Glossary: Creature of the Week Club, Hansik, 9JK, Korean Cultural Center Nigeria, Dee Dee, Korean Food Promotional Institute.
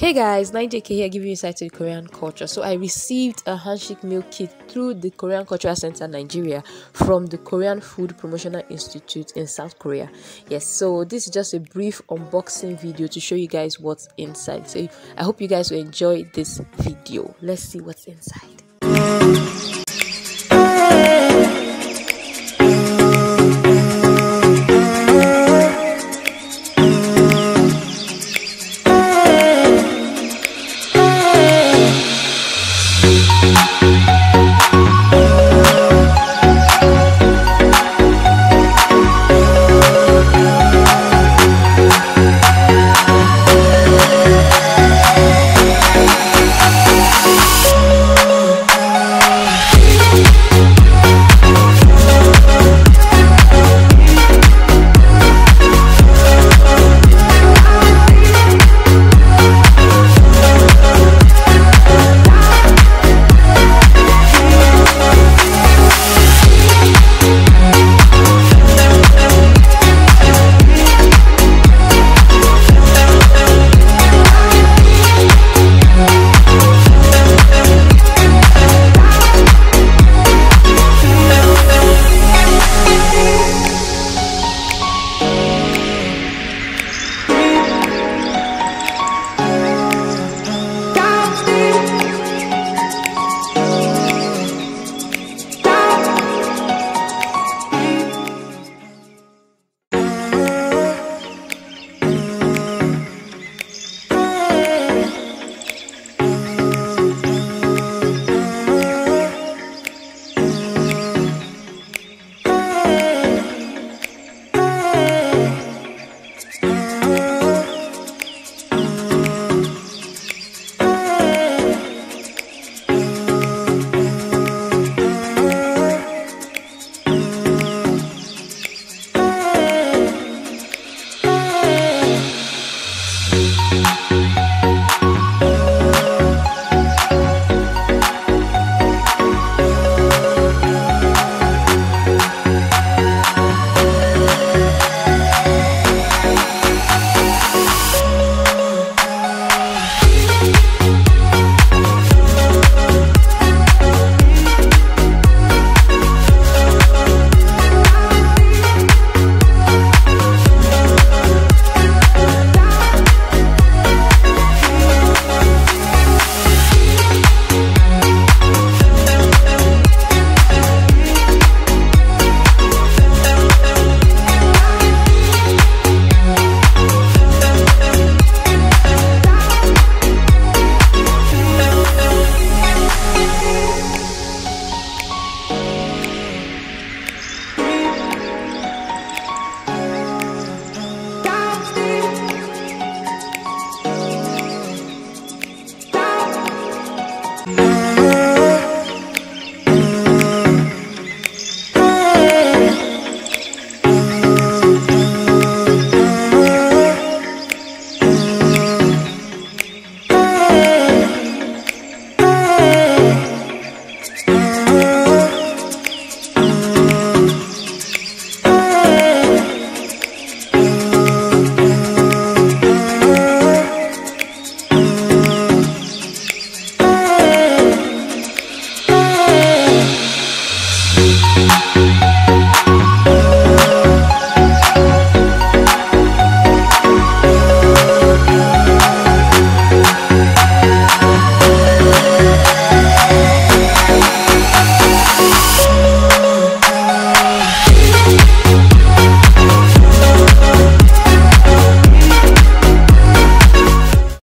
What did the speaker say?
Hey guys, 9JK here giving you insight to the Korean culture. So I received a Hansik meal kit through the Korean Cultural Center Nigeria from the Korean Food Promotional Institute in South Korea. Yes, so this is just a brief unboxing video to show you guys what's inside. So I hope you guys will enjoy this video. Let's see what's inside.